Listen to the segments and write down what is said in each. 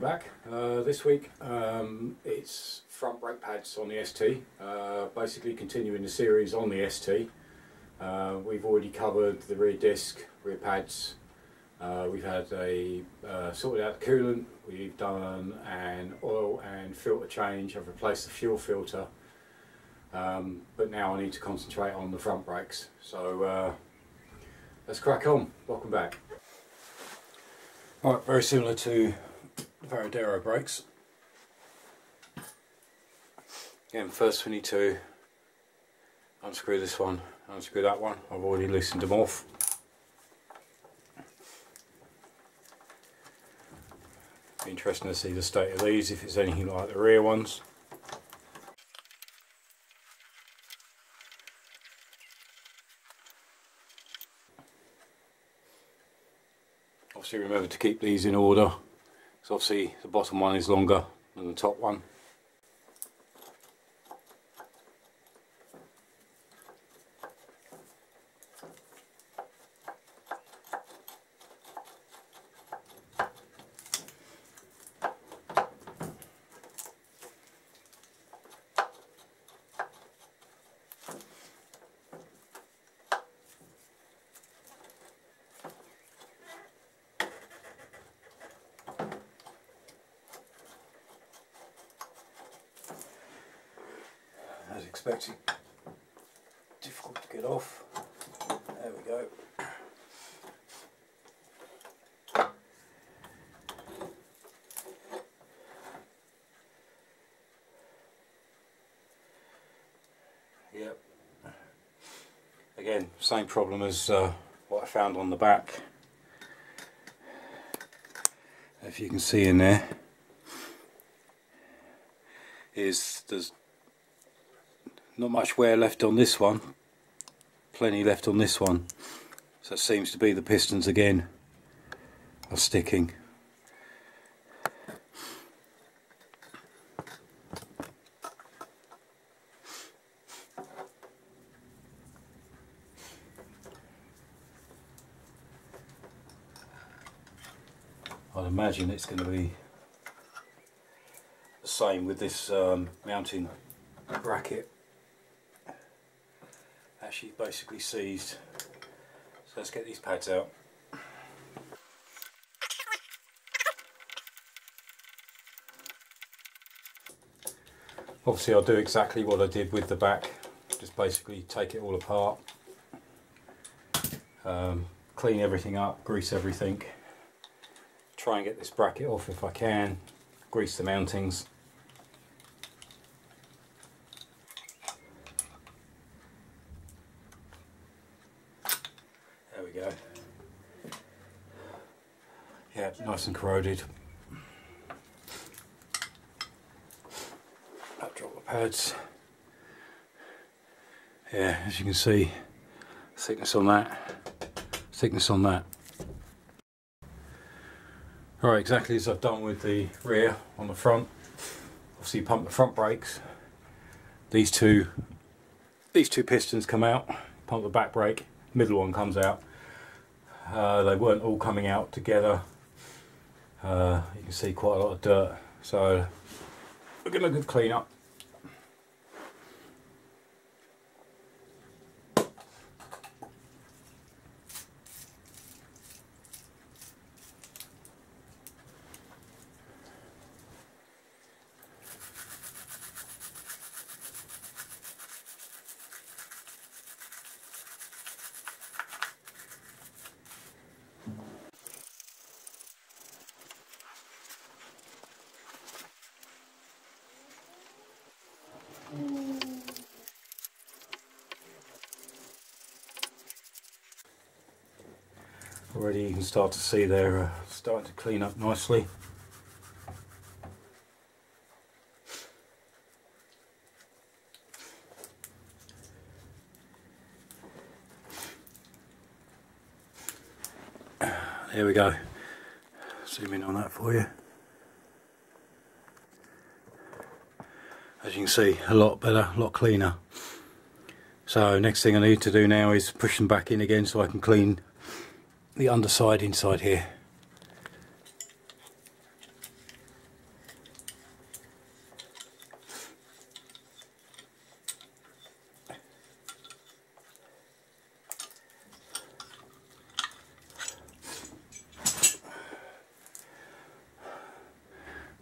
welcome back. This week it's front brake pads on the ST, basically continuing the series on the ST. We've already covered the rear disc, rear pads, we've had a sorted out the coolant, we've done an oil and filter change, I've replaced the fuel filter, but now I need to concentrate on the front brakes, so let's crack on. Welcome back. Alright, very similar to the Veradero brakes. Again, first we need to unscrew this one, unscrew that one. I've already loosened them off. Be interesting to see the state of these, if it's anything like the rear ones. Obviously remember to keep these in order, because obviously the bottom one is longer than the top one. As expected, difficult to get off. There we go. Yep. Again, same problem as what I found on the back. If you can see in there, there's not much wear left on this one, plenty left on this one, so it seems to be the pistons again are sticking. I'd imagine it's going to be the same with this mounting bracket. Actually basically seized. So let's get these pads out. Obviously I'll do exactly what I did with the back, just basically take it all apart, clean everything up, grease everything, try and get this bracket off if I can, grease the mountings. Yeah, nice and corroded. I'll drop the pads. Yeah, as you can see, thickness on that, thickness on that. Alright, exactly as I've done with the rear on the front. Obviously pump the front brakes. These two pistons come out, pump the back brake, middle one comes out. They weren't all coming out together. You can see quite a lot of dirt, so we're gonna do a clean up. Already you can start to see they're starting to clean up nicely. There we go. Zoom in on that for you. As you can see, a lot better, a lot cleaner. So next thing I need to do now is push them back in again so I can clean the underside inside here.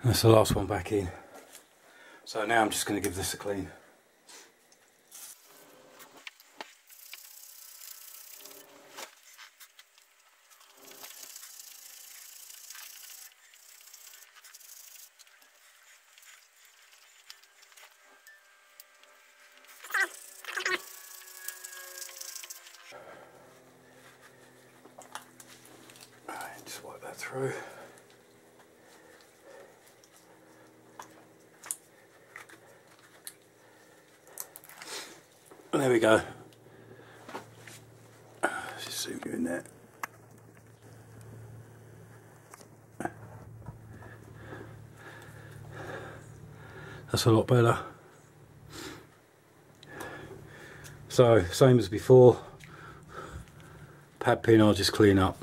That's the last one back in. So now I'm just going to give this a clean. Just wipe that through. And there we go. Just zoom you in there. That's a lot better. So, same as before. Pad pin I'll just clean up.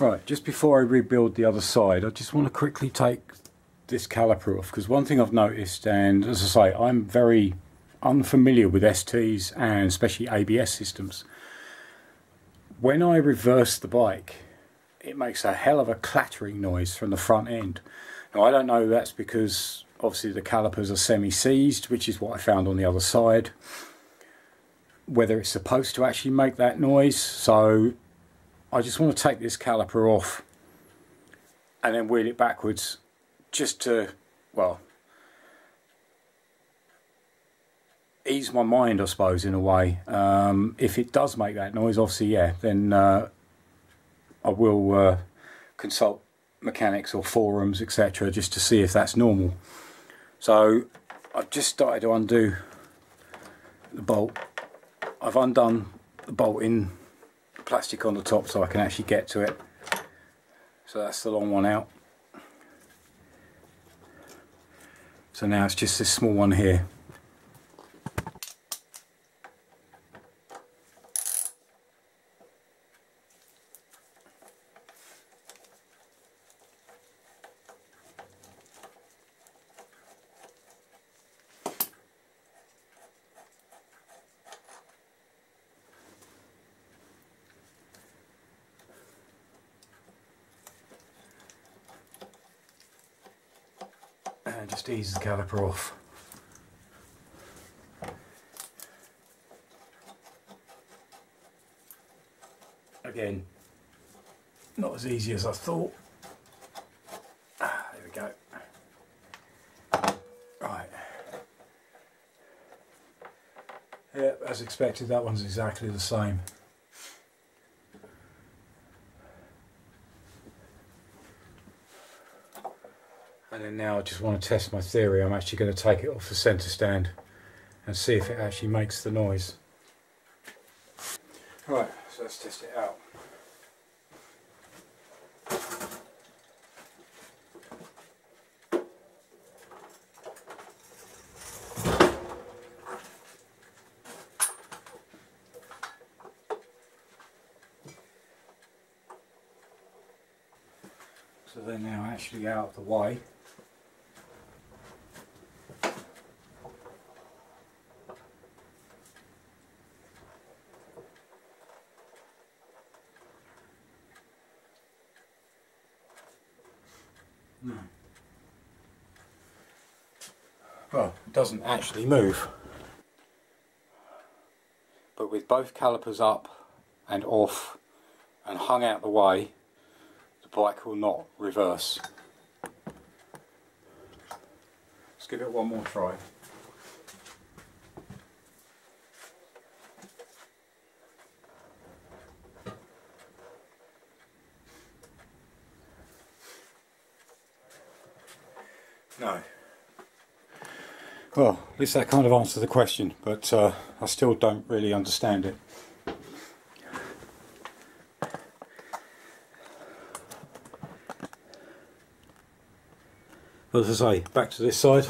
Right, just before I rebuild the other side, I just want to quickly take this caliper off, because one thing I've noticed, and as I say, I'm very unfamiliar with STs and especially ABS systems. When I reverse the bike, it makes a hell of a clattering noise from the front end. Now, I don't know if that's because obviously the calipers are semi-seized, which is what I found on the other side, whether it's supposed to actually make that noise. So I just want to take this caliper off and then wheel it backwards, just to, well, ease my mind, I suppose, in a way. If it does make that noise, obviously, yeah, then I will consult mechanics or forums, etc., just to see if that's normal. So I've just started to undo the bolt. I've undone the bolt in plastic on the top so I can actually get to it. So that's the long one out. So now it's just this small one here. Just ease the caliper off. Again, not as easy as I thought. There we go. Right. Yeah, as expected, that one's exactly the same. And then now I just want to test my theory. I'm actually going to take it off the centre stand and see if it actually makes the noise. Right, so let's test it out. So they're now actually out of the way. Well, it doesn't actually move, but with both calipers up and off and hung out the way, the bike will not reverse. Let's give it one more try. No. Well, at least that kind of answers the question, but I still don't really understand it. Well, as I say, back to this side.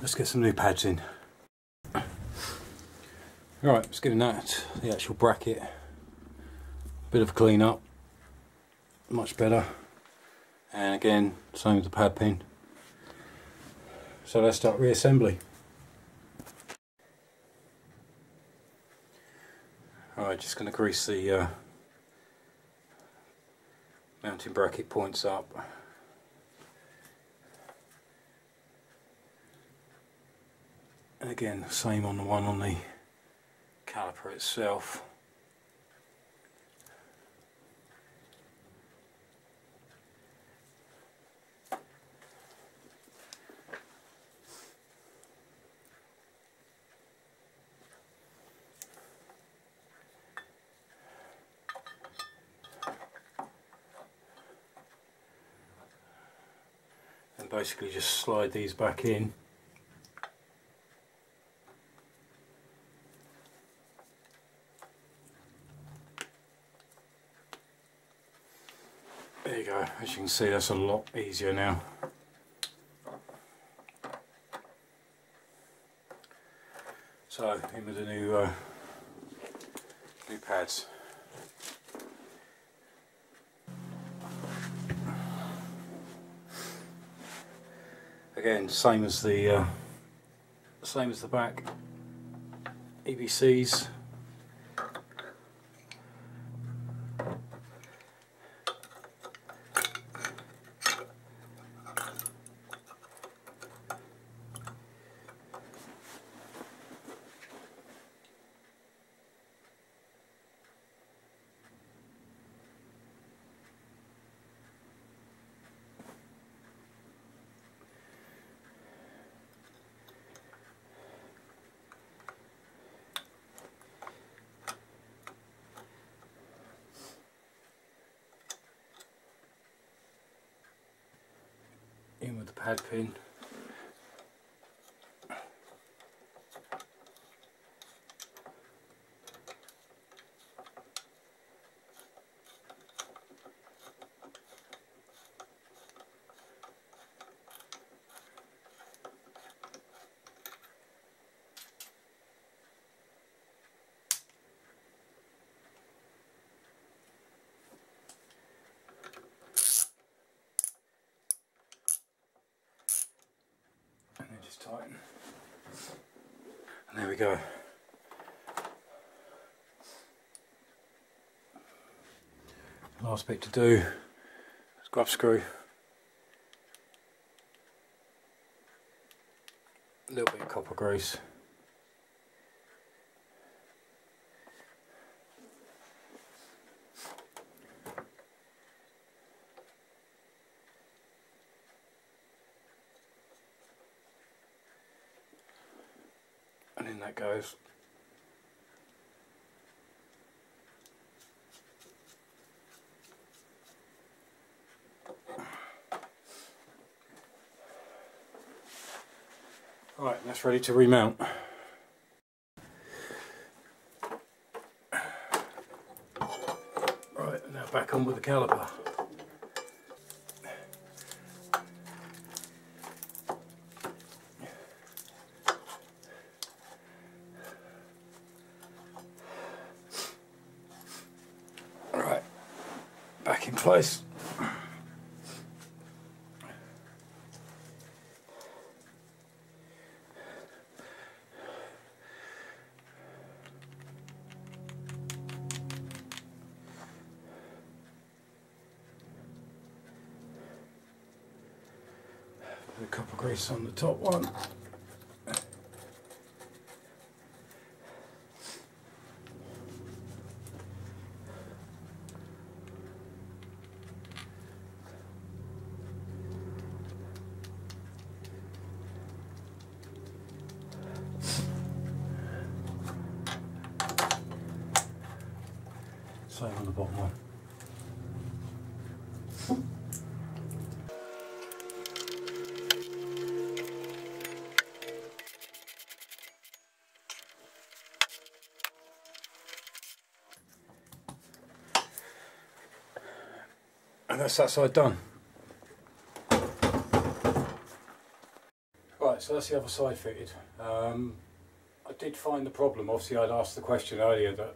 Let's get some new pads in. Right, just giving that the actual bracket a bit of clean up. Much better. And again, same with the pad pin. So let's start reassembly. Alright, just going to grease the mounting bracket points up. And again, the same on the one on the caliper itself. Basically just slide these back in. There you go, as you can see that's a lot easier now. So in with the new pads. Again, same as the back, EBCs. In with the pad pin. Tighten. And there we go. Last bit to do is grub screw. A little bit of copper grease. And in that goes. Right, that's ready to remount. Right, now back on with the caliper. Back in place. The copper grease on the top one. Same on the bottom one. And that's that side done. Right, so that's the other side fitted. I did find the problem, obviously I'd asked the question earlier that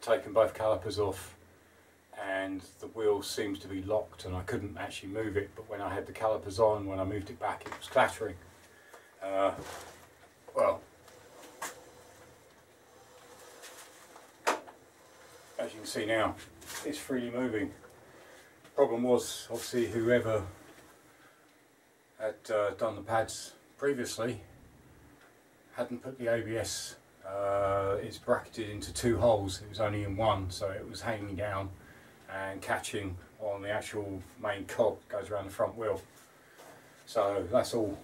taken both calipers off and the wheel seems to be locked and I couldn't actually move it, but when I had the calipers on, when I moved it back, it was clattering. Well, as you can see now, it's freely moving. problem was obviously whoever had done the pads previously hadn't put the ABS, it's bracketed into two holes, it was only in one, so it was hanging down and catching on the actual main cog that goes around the front wheel. So that's all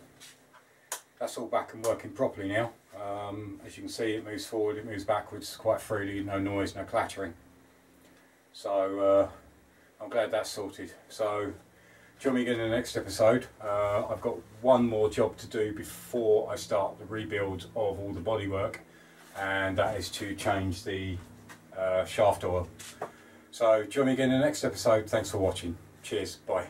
back and working properly now. As you can see, it moves forward, it moves backwards quite freely, no noise, no clattering. So I'm glad that's sorted. So join me again in the next episode. I've got one more job to do before I start the rebuild of all the bodywork, and that is to change the shaft oil. So join me again in the next episode. Thanks for watching. Cheers. Bye.